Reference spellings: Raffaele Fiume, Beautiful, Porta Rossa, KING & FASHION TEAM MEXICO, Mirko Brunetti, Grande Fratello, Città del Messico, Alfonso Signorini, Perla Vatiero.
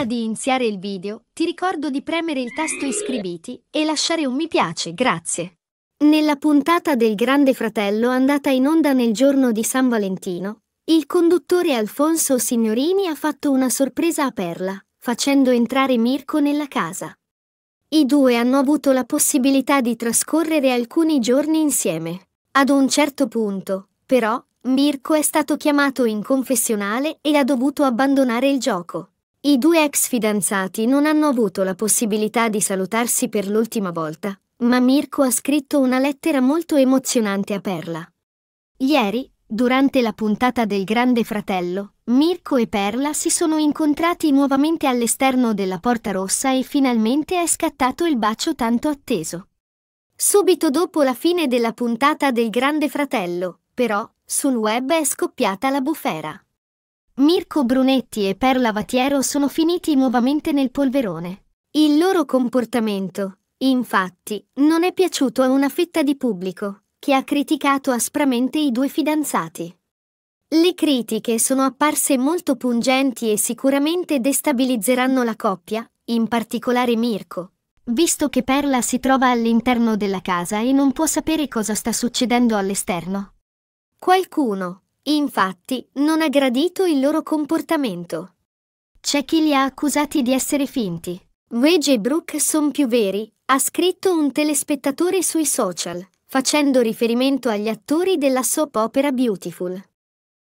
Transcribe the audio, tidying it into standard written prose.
Prima di iniziare il video, ti ricordo di premere il tasto iscriviti e lasciare un mi piace, grazie. Nella puntata del Grande Fratello andata in onda nel giorno di San Valentino, il conduttore Alfonso Signorini ha fatto una sorpresa a Perla, facendo entrare Mirko nella casa. I due hanno avuto la possibilità di trascorrere alcuni giorni insieme. Ad un certo punto, però, Mirko è stato chiamato in confessionale e ha dovuto abbandonare il gioco. I due ex fidanzati non hanno avuto la possibilità di salutarsi per l'ultima volta, ma Mirko ha scritto una lettera molto emozionante a Perla. Ieri, durante la puntata del Grande Fratello, Mirko e Perla si sono incontrati nuovamente all'esterno della Porta Rossa e finalmente è scattato il bacio tanto atteso. Subito dopo la fine della puntata del Grande Fratello, però, sul web è scoppiata la bufera. Mirko Brunetti e Perla Vatiero sono finiti nuovamente nel polverone. Il loro comportamento, infatti, non è piaciuto a una fetta di pubblico, che ha criticato aspramente i due fidanzati. Le critiche sono apparse molto pungenti e sicuramente destabilizzeranno la coppia, in particolare Mirko, visto che Perla si trova all'interno della casa e non può sapere cosa sta succedendo all'esterno. Qualcuno, infatti, non ha gradito il loro comportamento. C'è chi li ha accusati di essere finti. Wedge e Brooke son più veri, ha scritto un telespettatore sui social, facendo riferimento agli attori della soap opera Beautiful.